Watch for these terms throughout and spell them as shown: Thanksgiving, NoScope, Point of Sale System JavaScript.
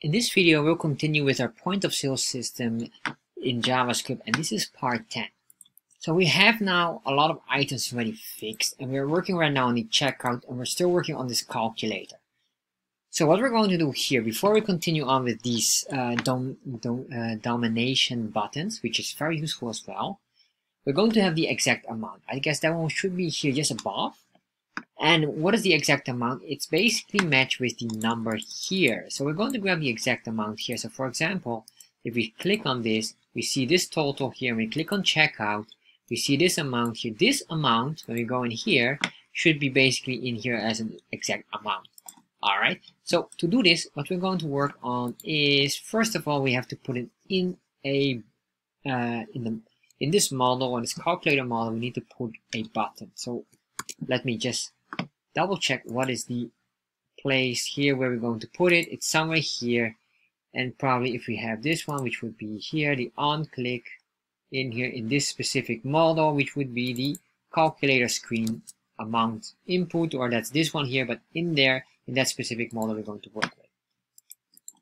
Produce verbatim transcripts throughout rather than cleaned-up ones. In this video, we'll continue with our point of sale system in JavaScript, and this is part ten. So we have now a lot of items already fixed, and we're working right now on the checkout, and we're still working on this calculator. So what we're going to do here, before we continue on with these uh, dom dom uh, domination buttons, which is very useful as well, we're going to have the exact amount. I guess that one should be here just above. And what is the exact amount? It's basically matched with the number here. So we're going to grab the exact amount here. So for example, if we click on this, we see this total here, and we click on checkout, we see this amount here. This amount, when we go in here, should be basically in here as an exact amount. All right. So to do this, what we're going to work on is, first of all, we have to put it in a uh, in the in this model, on this calculator model, we need to put a button. So let me just double check what is the place here where we're going to put it. It's somewhere here, and probably if we have this one, which would be here, the on click in here in this specific model, which would be the calculator screen amount input, or that's this one here, but in there in that specific model we're going to work with.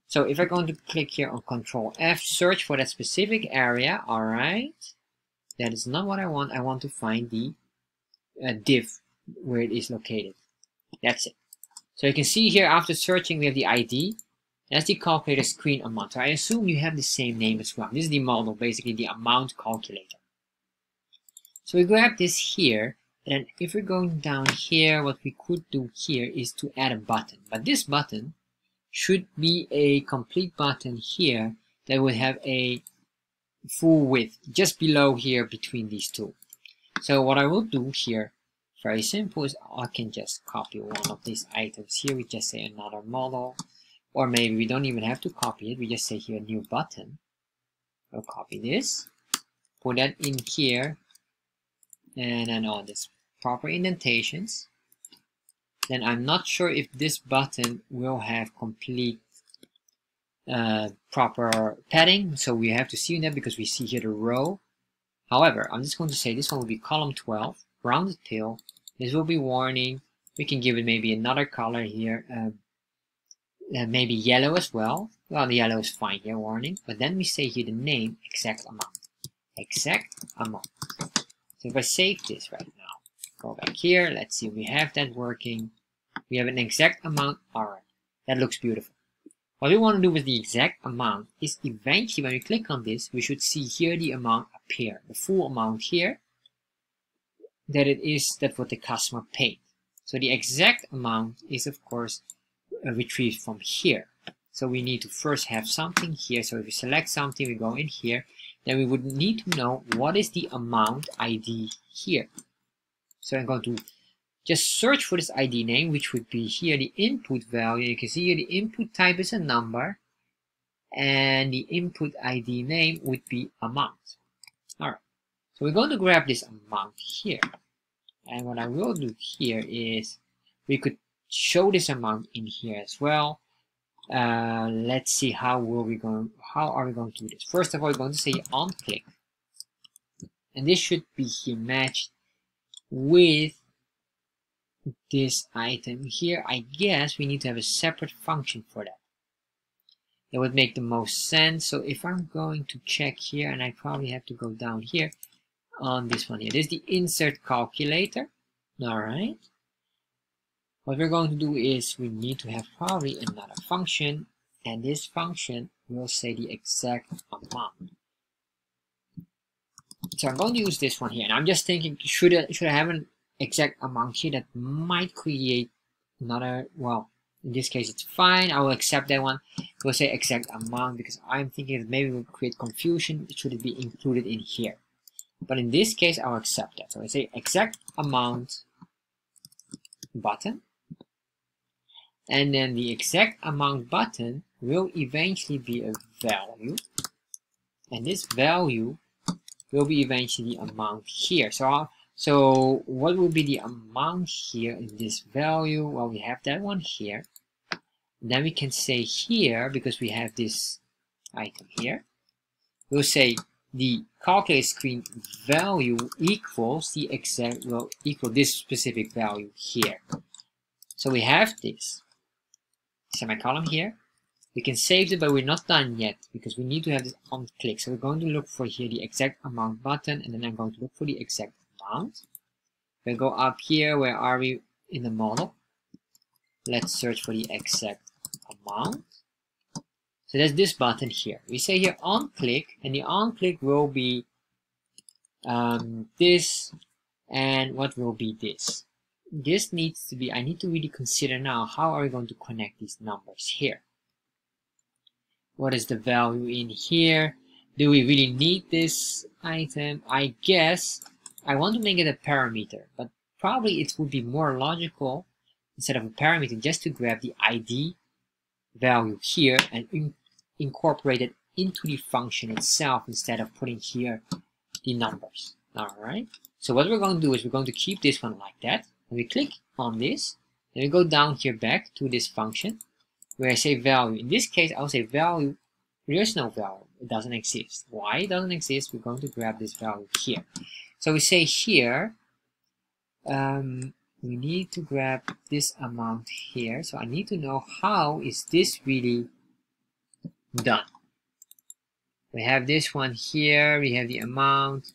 So if we're going to click here on Control F, search for that specific area. All right, that is not what I want. I want to find the uh, div where it is located. That's it. So you can see here, after searching, we have the I D. That's the calculator screen amount. So I assume you have the same name as well. This is the model, basically the amount calculator. So we grab this here, and then if we're going down here, what we could do here is to add a button. But this button should be a complete button here that would have a full width just below here between these two. So what I will do here, very simple, is I can just copy one of these items here. We just say another model, or maybe we don't even have to copy it. We just say here new button. We'll copy this, put that in here, and then all this proper indentations. Then I'm not sure if this button will have complete uh, proper padding, so we have to see that because we see here the row. However, I'm just going to say this one will be column twelve, rounded tail. This will be warning. We can give it maybe another color here, um, uh, maybe yellow as well. Well, the yellow is fine here, warning. But then we say here the name, exact amount, exact amount. So if I save this right now, go back here. Let's see if we have that working. We have an exact amount. All right, that looks beautiful. What we want to do with the exact amount is eventually, when we click on this, we should see here the amount appear, the full amount here. That it is that what the customer paid. So the exact amount is of course uh, retrieved from here. So we need to first have something here. So if we select something, we go in here, then we would need to know what is the amount I D here. So I'm going to just search for this I D name, which would be here the input value. You can see here the input type is a number, and the input I D name would be amount. All right. So we're going to grab this amount here, and what I will do here is we could show this amount in here as well. Uh, let's see how will we going. How are we going to do this? First of all, we're going to say on click, and this should be here matched with this item here. I guess we need to have a separate function for that. That would make the most sense. So if I'm going to check here, and I probably have to go down here. On this one here, this is the insert calculator. All right, what we're going to do is we need to have probably another function, and this function will say the exact amount. So I'm going to use this one here, and I'm just thinking, should I, should I have an exact amount here? That might create another, well, in this case it's fine, I will accept that one. We'll say exact amount because I'm thinking that maybe it will create confusion. Should it be included in here? But in this case, I'll accept that. So I say exact amount button. And then the exact amount button will eventually be a value. And this value will be eventually the amount here. So, I'll, so what will be the amount here in this value? Well, we have that one here. And then we can say here, because we have this item here, we'll say the calculate screen value equals the exact, well, equal this specific value here. So we have this semicolon here, We can save it, but we're not done yet because we need to have this on click. So we're going to look for here the exact amount button, and then I'm going to look for the exact amount. We'll go up here. Where are we in the model? Let's search for the exact amount. So that's this button here. We say here on click, and the on click will be um, this, and what will be this. This needs to be, I need to really consider now, how are we going to connect these numbers here? What is the value in here? Do we really need this item? I guess I want to make it a parameter, but probably it would be more logical, instead of a parameter, just to grab the I D value here and in incorporate it into the function itself instead of putting here the numbers. Alright, so what we're going to do is we're going to keep this one like that. And we click on this, then we go down here back to this function where I say value. In this case, I'll say value. There is no value. It doesn't exist. Why it doesn't exist? We're going to grab this value here. So we say here, um, we need to grab this amount here. So I need to know how is this really done. We have this one here. We have the amount.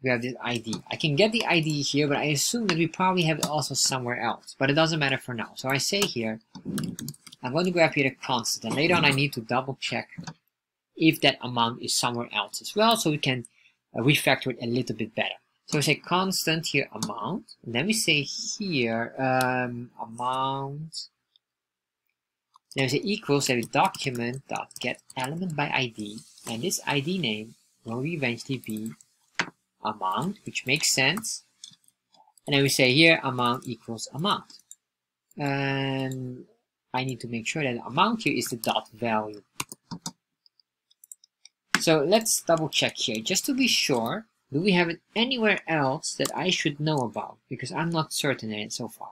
We have this I D. I can get the I D here, but I assume that we probably have it also somewhere else, but it doesn't matter for now. So I say here, I'm going to grab here the constant, and later on I need to double check if that amount is somewhere else as well, so we can uh, refactor it a little bit better. So we say constant here amount, and then we say here um, amount, then we say equals, say document dot get element by I D, and this I D name will eventually be amount, which makes sense, and then we say here amount equals amount, and I need to make sure that amount here is the dot value. So let's double check here just to be sure. Do we have it anywhere else that I should know about, because I'm not certain in it so far.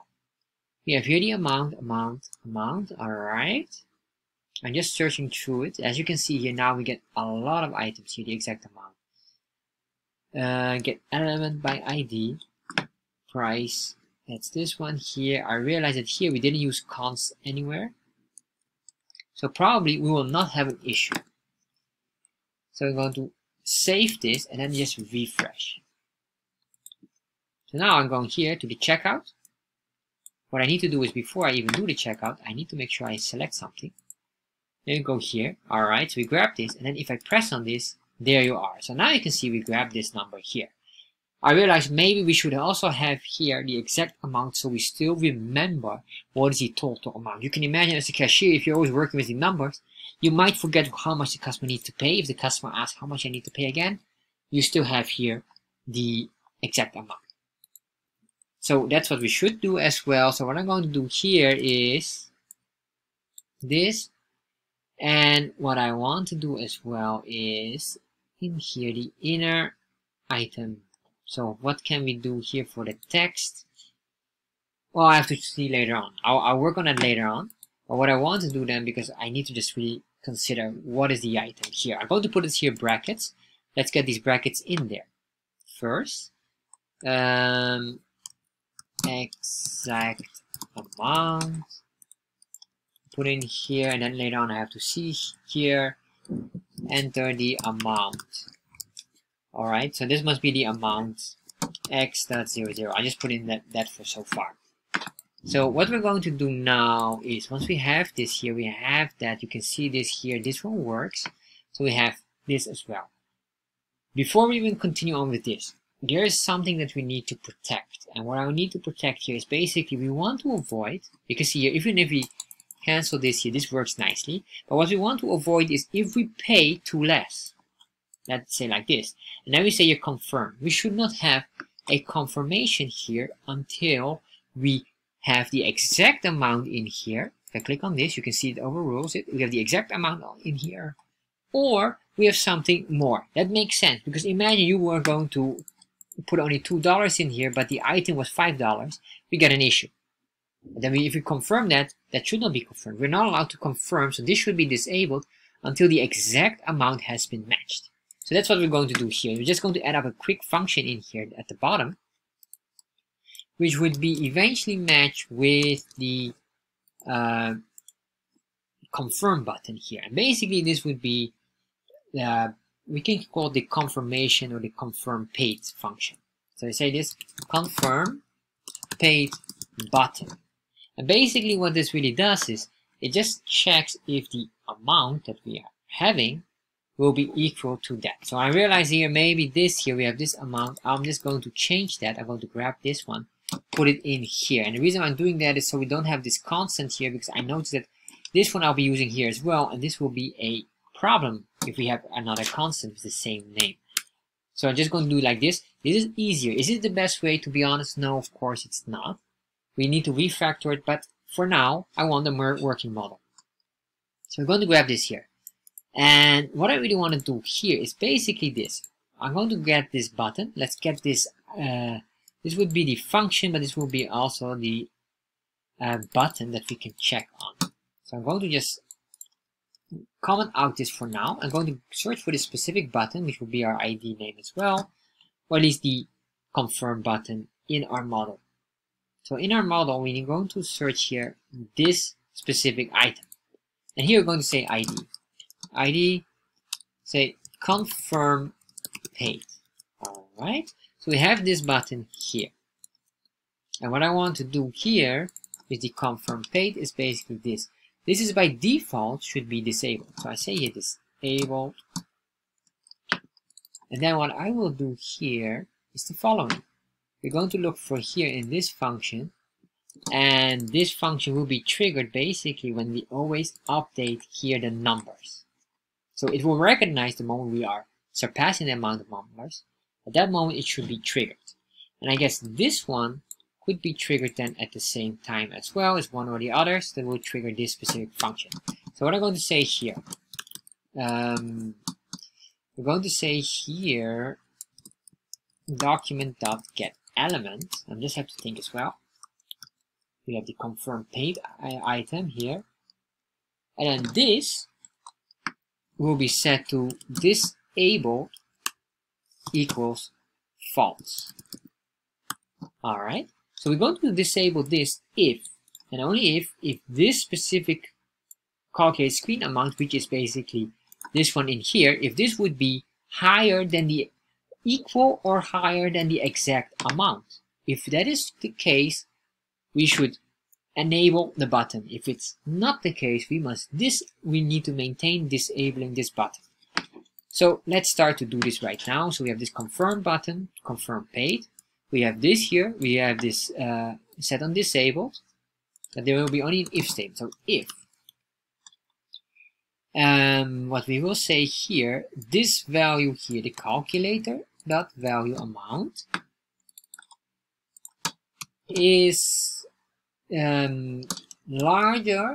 We have here the amount, amount, amount. All right, I'm just searching through it. As you can see here now, we get a lot of items here, the exact amount. Uh, get element by I D, price, that's this one here. I realize that here we didn't use const anywhere, so probably we will not have an issue. So we're going to save this and then just refresh. So now I'm going here to the checkout. What I need to do is, before I even do the checkout, I need to make sure I select something. Then we go here. Alright, so we grab this, and then if I press on this, there you are. So now you can see we grab this number here. I realized maybe we should also have here the exact amount, so we still remember what is the total amount. You can imagine as a cashier, if you're always working with the numbers, you might forget how much the customer needs to pay. If the customer asks how much I need to pay again, you still have here the exact amount. So that's what we should do as well. So what I'm going to do here is this. And what I want to do as well is in here the inner item. So what can we do here for the text? Well, I have to see later on. I'll, I'll work on that later on. But what I want to do then, because I need to just really consider what is the item here. I'm going to put this here brackets. Let's get these brackets in there first. Um, exact amount. Put in here, and then later on I have to see here, enter the amount. Alright, so this must be the amount x dot zero zero. I just put in that, that for so far. So what we're going to do now is, once we have this here, we have that, you can see this here, this one works, so we have this as well. Before we even continue on with this, there is something that we need to protect, and what I need to protect here is basically we want to avoid, you can see here, even if we cancel this here, this works nicely, but what we want to avoid is if we pay too less, let's say like this, and then we say you confirm. We should not have a confirmation here until we have the exact amount in here. If I click on this, you can see it overrules it. We have the exact amount in here, or we have something more. That makes sense, because imagine you were going to put only two dollars in here, but the item was five dollars. We get an issue. And then we, if we confirm that, that should not be confirmed. We're not allowed to confirm, so this should be disabled until the exact amount has been matched. So that's what we're going to do here. We're just going to add up a quick function in here at the bottom, which would be eventually matched with the uh, confirm button here. And basically this would be, uh, we can call the confirmation or the confirm paid function. So we say this confirm paid button. And basically what this really does is it just checks if the amount that we are having will be equal to that. So I realize here maybe this here we have this amount. I'm just going to change that. I'm going to grab this one, put it in here. And the reason I'm doing that is so we don't have this constant here, because I noticed that this one I'll be using here as well, and this will be a problem if we have another constant with the same name. So I'm just going to do it like this. This is easier. Is it the best way? To be honest, no, of course it's not. We need to refactor it, but for now I want the working model. So we're going to grab this here. And what I really want to do here is basically this. I'm going to get this button. Let's get this. Uh, this would be the function, but this will be also the uh, button that we can check on. So I'm going to just comment out this for now. I'm going to search for this specific button, which will be our I D name as well, or at least the confirm button in our model. So in our model, we're going to search here this specific item. And here we're going to say I D. I D, say confirm paid. All right, so we have this button here, and what I want to do here with the confirm paid is basically this. This is by default should be disabled, so I say here disabled, and then what I will do here is the following. We're going to look for here in this function, and this function will be triggered basically when we always update here the numbers. So it will recognize the moment we are surpassing the amount of numbers. At that moment, it should be triggered. And I guess this one could be triggered then at the same time as well as one or the others that will trigger this specific function. So what I'm going to say here, um, we're going to say here document.getElement. And this have to think as well. We have the confirm paid item here. And then this will be set to disable equals false. All right, so we're going to disable this if, and only if, if this specific calculate screen amount, which is basically this one in here, if this would be higher than the equal or higher than the exact amount. If that is the case, we should enable the button. If it's not the case, we must this we need to maintain disabling this button. So let's start to do this right now. So we have this confirm button, confirm paid. We have this here. We have this uh, set on disabled. But there will be only an if statement. So if um, what we will say here, this value here, the calculator dot value amount is Um, larger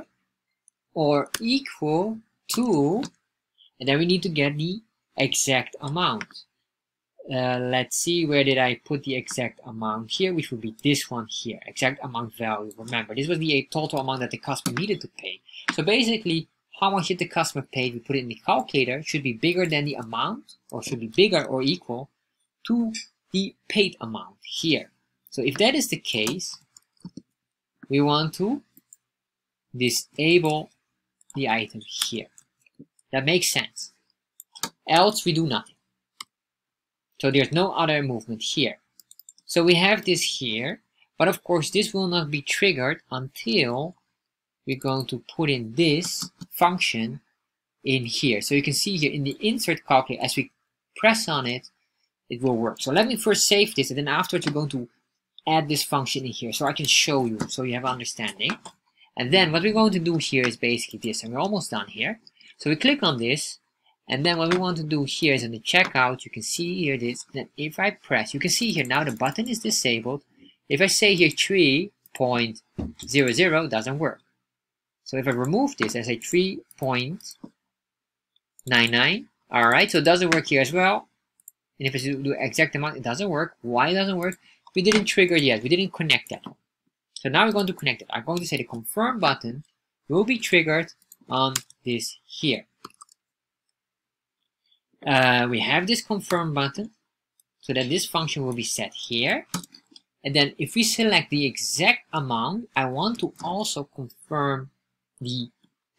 or equal to, and then we need to get the exact amount. Uh, let's see, where did I put the exact amount here, which would be this one here, exact amount value. Remember, this was the total amount that the customer needed to pay. So basically, how much did the customer pay? We put it in the calculator, should be bigger than the amount, or should be bigger or equal to the paid amount here. So if that is the case, we want to disable the item here. That makes sense. Else we do nothing. So there's no other movement here. So we have this here, but of course this will not be triggered until we're going to put in this function in here. So you can see here in the insert calculator, as we press on it, it will work. So let me first save this, and then afterwards we're going to add this function in here so I can show you, so you have understanding. And then what we're going to do here is basically this, and we're almost done here. So we click on this, and then what we want to do here is in the checkout, you can see here this, then if I press, you can see here now the button is disabled. If I say here three point zero zero, doesn't work. So if I remove this, I say three point nine nine, all right, so it doesn't work here as well. And if I do exact amount, it doesn't work. Why it doesn't work? We didn't trigger it yet. We didn't connect that. So now we're going to connect it. I'm going to say the confirm button will be triggered on this here. Uh, we have this confirm button, so that this function will be set here. And then if we select the exact amount, I want to also confirm the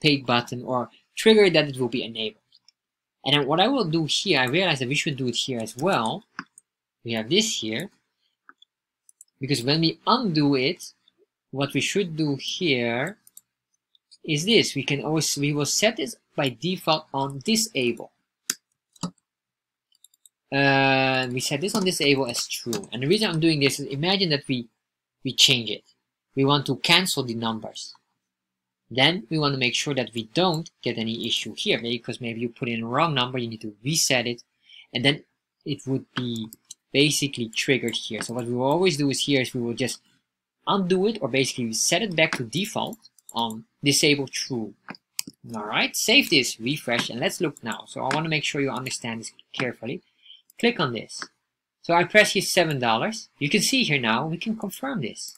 paid button or trigger that it will be enabled. And then what I will do here, I realize that we should do it here as well. We have this here, because when we undo it, what we should do here is this. We can also, we will set this by default on disable. Uh, we set this on disable as true. And the reason I'm doing this is, imagine that we, we change it. We want to cancel the numbers. Then we want to make sure that we don't get any issue here, because maybe you put in a wrong number, you need to reset it, and then it would be basically triggered here. So what we will always do is here is we will just undo it, or basically set it back to default on disable true. Alright, save this, refresh, and let's look now. So I want to make sure you understand this carefully. Click on this. So I press here seven dollars. You can see here now, we can confirm this.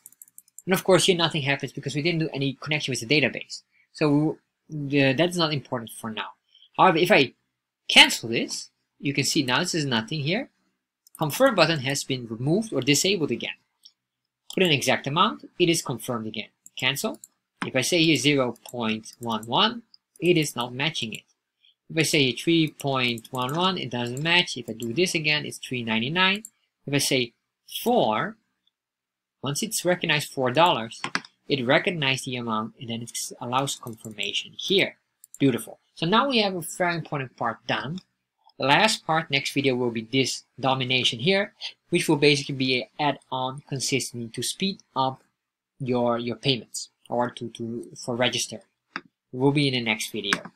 And of course here nothing happens because we didn't do any connection with the database. So uh, that's not important for now. However, if I cancel this, you can see now this is nothing here. Confirm button has been removed or disabled again. Put an exact amount, it is confirmed again. Cancel. If I say here zero point one one, it is not matching it. If I say here three point one one, it doesn't match. If I do this again, it's three ninety-nine. If I say four, once it's recognized four dollars, it recognizes the amount and then it allows confirmation here. Beautiful. So now we have a very important part done. The last part, next video, will be this domination here, which will basically be an add-on consistently to speed up your, your payments or to, to for registering. It will be in the next video.